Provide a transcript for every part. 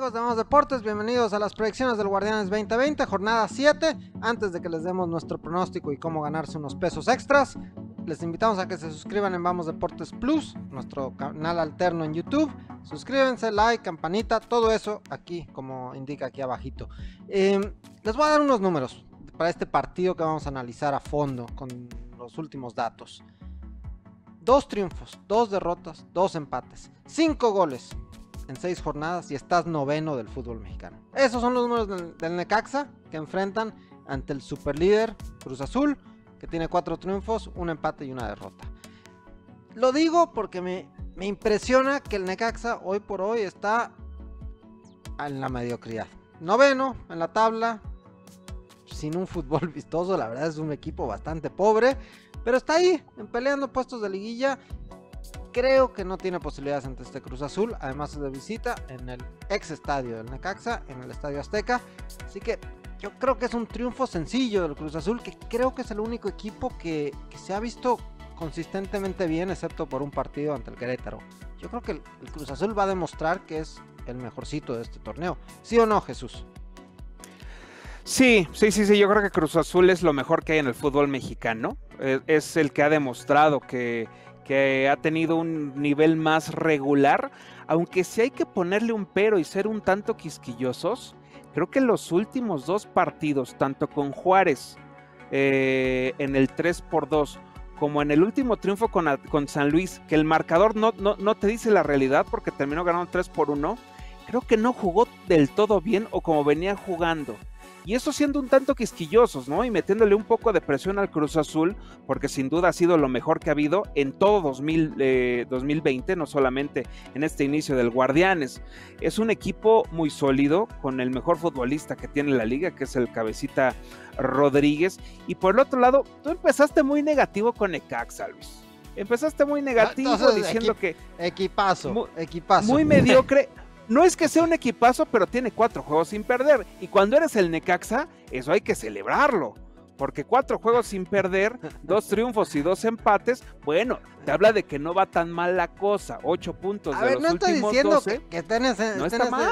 Amigos de Vamos Deportes, bienvenidos a las predicciones del Guardianes 2020, jornada 7. Antes de que les demos nuestro pronóstico y cómo ganarse unos pesos extras, les invitamos a que se suscriban en Vamos Deportes Plus, nuestro canal alterno en YouTube. Suscríbanse, like, campanita, todo eso aquí, como indica aquí abajito. Les voy a dar unos números para este partido que vamos a analizar a fondo con los últimos datos. 2 triunfos, 2 derrotas, 2 empates, 5 goles. En 6 jornadas y estás 9º del fútbol mexicano. Esos son los números del Necaxa, que enfrentan ante el superlíder Cruz Azul, que tiene 4 triunfos, 1 empate y 1 derrota. Lo digo porque me impresiona que el Necaxa hoy por hoy está en la mediocridad. 9º en la tabla, sin un fútbol vistoso. La verdad es un equipo bastante pobre, pero está ahí, peleando puestos de liguilla. Creo que no tiene posibilidades ante este Cruz Azul, además de visita en el ex estadio del Necaxa, en el Estadio Azteca. Así que yo creo que es un triunfo sencillo del Cruz Azul, que creo que es el único equipo que se ha visto consistentemente bien, excepto por un partido ante el Querétaro. Yo creo que el Cruz Azul va a demostrar que es el mejorcito de este torneo. ¿Sí o no, Jesús? Sí, yo creo que Cruz Azul es lo mejor que hay en el fútbol mexicano. Es el que ha demostrado que ha tenido un nivel más regular, aunque sí hay que ponerle un pero y ser un tanto quisquillosos. Creo que los últimos 2 partidos, tanto con Juárez en el 3-2, como en el último triunfo con San Luis, que el marcador no te dice la realidad porque terminó ganando 3-1, creo que no jugó del todo bien o como venía jugando. Y eso siendo un tanto quisquillosos, ¿no? Y metiéndole un poco de presión al Cruz Azul, porque sin duda ha sido lo mejor que ha habido en todo 2020, no solamente en este inicio del Guardianes. Es un equipo muy sólido, con el mejor futbolista que tiene la liga, que es el Cabecita Rodríguez. Y por el otro lado, tú empezaste muy negativo con Necaxa, Luis. Empezaste muy negativo. Entonces, diciendo que... Equipazo. Muy mediocre. No es que sea un equipazo, pero tiene 4 juegos sin perder. Y cuando eres el Necaxa, eso hay que celebrarlo. Porque 4 juegos sin perder, 2 triunfos y 2 empates, bueno, te habla de que no va tan mal la cosa. 8 puntos de los últimos 12. A ver, no estoy diciendo que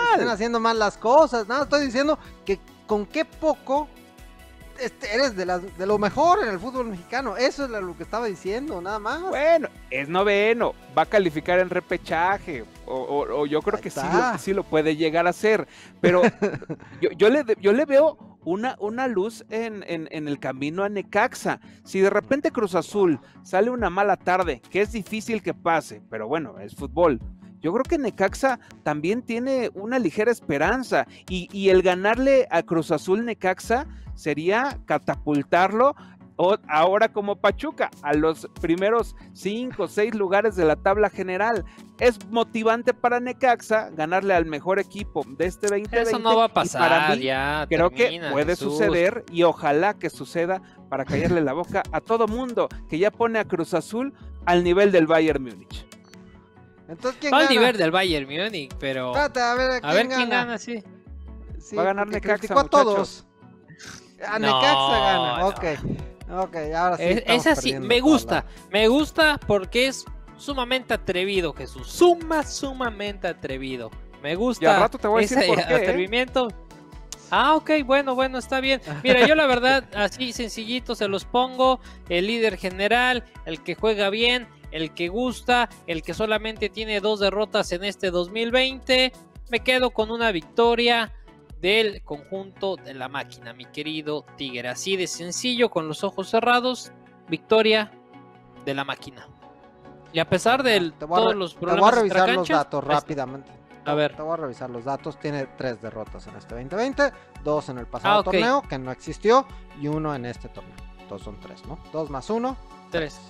estén haciendo mal las cosas. No, estoy diciendo que con qué poco eres de lo mejor en el fútbol mexicano. Eso es lo que estaba diciendo, nada más. Bueno, es 9º, va a calificar en repechaje, o yo creo que sí lo puede llegar a hacer, pero yo le veo una luz en el camino a Necaxa. Si de repente Cruz Azul sale una mala tarde, que es difícil que pase, pero bueno, es fútbol. Yo creo que Necaxa también tiene una ligera esperanza, y el ganarle a Cruz Azul Necaxa sería catapultarlo ahora como Pachuca a los primeros 5 o 6 lugares de la tabla general. Es motivante para Necaxa ganarle al mejor equipo de este 2020. Eso no va a pasar, y para mí, ya creo que puede suceder, y ojalá que suceda para callarle la boca a todo mundo, que ya pone a Cruz Azul al nivel del Bayern Múnich. Entonces, ¿quién va gana? Al nivel del Bayern Múnich, pero... Espérate, a ver quién gana, sí. Va a ganar Necaxa, criticó a todos. A Necaxa gana. No. Ok, ahora sí. Esa sí, me gusta porque es sumamente atrevido, Jesús. Sumamente atrevido. Me gusta. Y al rato te voy a decir por qué, atrevimiento. Ah, ok, bueno, está bien. Mira, yo la verdad, así sencillito se los pongo. El líder general, el que juega bien, el que gusta, el que solamente tiene 2 derrotas en este 2020. Me quedo con una victoria del conjunto de la máquina, mi querido Tigre. Así de sencillo, con los ojos cerrados, victoria de la máquina. Y a pesar de todos los problemas, te voy a revisar los datos rápidamente. A ver. Te voy a revisar los datos. Tiene 3 derrotas en este 2020, 2 en el pasado torneo, que no existió, y 1 en este torneo. Entonces son 3, ¿no? 2 más 1. 3.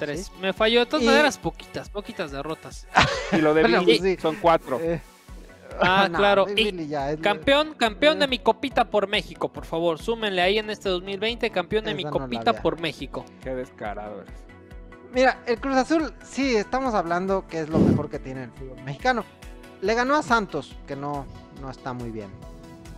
¿Sí? Me falló. De todas maneras, poquitas derrotas. Y lo de Billy, sí, son 4. Claro. Y ya, campeón de mi copita por México, por favor. Súmenle ahí en este 2020, campeón de mi copita por México. Qué descarado eres. Mira, el Cruz Azul, sí, estamos hablando que es lo mejor que tiene el fútbol mexicano. Le ganó a Santos, que no está muy bien.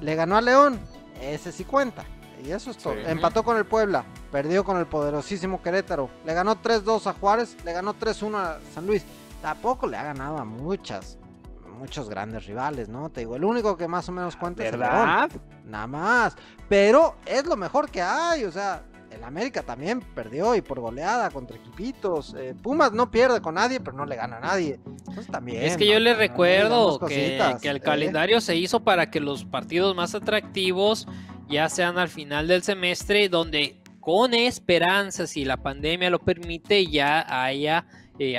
Le ganó a León, ese sí cuenta. Y eso es todo. Sí. Empató con el Puebla, perdió con el poderosísimo Querétaro. Le ganó 3-2 a Juárez, le ganó 3-1 a San Luis. Tampoco le ha ganado a muchas muchos grandes rivales, ¿no? Te digo, el único que más o menos cuenta es el León, nada más, pero es lo mejor que hay, o sea, el América también perdió y por goleada contra equipitos, Pumas no pierde con nadie, pero no le gana a nadie, entonces también. Es que yo les recuerdo que el calendario se hizo para que los partidos más atractivos ya sean al final del semestre, donde con esperanza, si la pandemia lo permite, ya haya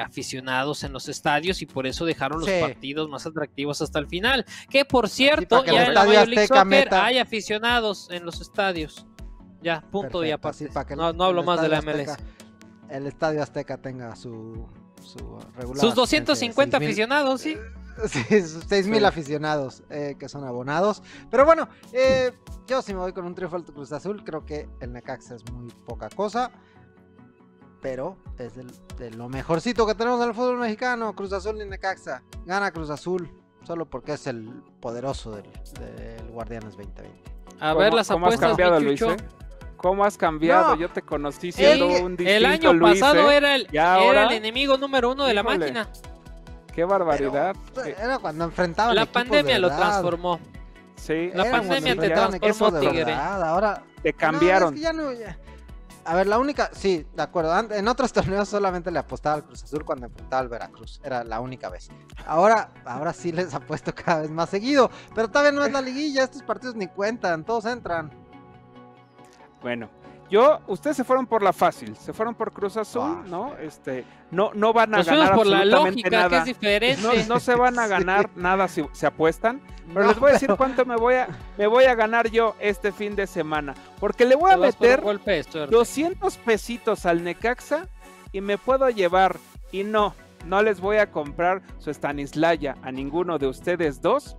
aficionados en los estadios, y por eso dejaron los partidos más atractivos hasta el final, que por cierto, ya en la Major League Soccer hay aficionados en los estadios. Ya, punto. Perfecto, y aparte. Para que no hablo más de la MLS. Azteca, el Estadio Azteca tenga su regular. Sus 250 aficionados, sí. Sí, 6,000 aficionados que son abonados. Pero bueno, yo sí me voy con un triunfo al Cruz Azul. Creo que el Necaxa es muy poca cosa, pero es de lo mejorcito que tenemos en el fútbol mexicano. Cruz Azul y Necaxa. Gana Cruz Azul solo porque es el poderoso del Guardianes 2020. A ver las apuestas, Michucho. ¿Cómo has cambiado? No, yo te conocí siendo un distinto el año Luis, pasado era el enemigo número 1 de la máquina. Qué barbaridad. Pero era cuando enfrentaba la pandemia, lo transformó. Sí, la pandemia te transformó, Tigre. Ahora te cambiaron. No, es que ya. A ver, la única, sí, de acuerdo. En otros torneos solamente le apostaba al Cruz Azul cuando enfrentaba al Veracruz. Era la única vez. Ahora sí les apuesto cada vez más seguido. Pero todavía no es la liguilla, estos partidos ni cuentan, todos entran. Bueno, ustedes se fueron por la fácil, se fueron por Cruz Azul, ¿no? No van a ganar por absolutamente la lógica, nada. Que es diferente. No se van a ganar nada si se apuestan, pero les voy a decir cuánto me voy a ganar yo este fin de semana, porque le voy a meter 200 pesitos al Necaxa y me puedo llevar, y no les voy a comprar su Stanislaya a ninguno de ustedes dos.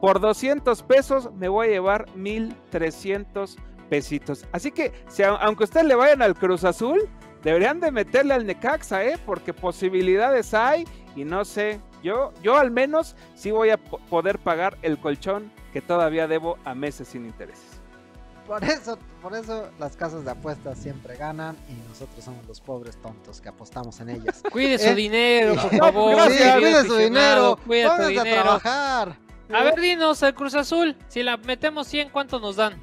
Por 200 pesos me voy a llevar 1,300 pesitos. Así que, aunque ustedes le vayan al Cruz Azul, deberían de meterle al Necaxa, porque posibilidades hay, y no sé, yo al menos sí voy a poder pagar el colchón que todavía debo a meses sin intereses. Por eso las casas de apuestas siempre ganan y nosotros somos los pobres tontos que apostamos en ellas. Cuide su dinero, por favor. Gracias, cuide su dinero. Pónganse a trabajar. A ver, dinos, al Cruz Azul, si la metemos 100, ¿cuánto nos dan?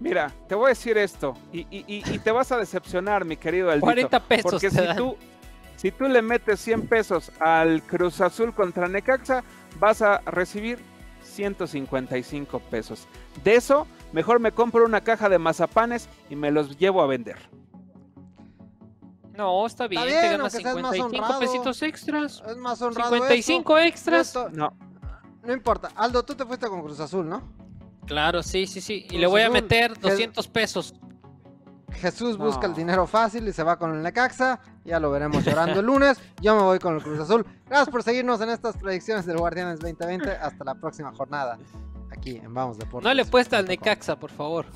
Mira, te voy a decir esto, y te vas a decepcionar, mi querido Aldito. 40 pesos. Porque si tú le metes 100 pesos al Cruz Azul contra Necaxa, vas a recibir 155 pesos. De eso, mejor me compro una caja de mazapanes y me los llevo a vender. No, está bien te ganas 55 pesitos extras. Es más honrado. 55 esto, extras. Esto, no importa. Aldo, tú te fuiste con Cruz Azul, ¿no? Claro, sí. Y le voy a meter 200 pesos. Jesús busca el dinero fácil y se va con el Necaxa. Ya lo veremos llorando el lunes. Yo me voy con el Cruz Azul. Gracias por seguirnos en estas predicciones del Guardianes 2020. Hasta la próxima jornada. Aquí en Vamos Deportes. No le apuesta al Necaxa, por favor.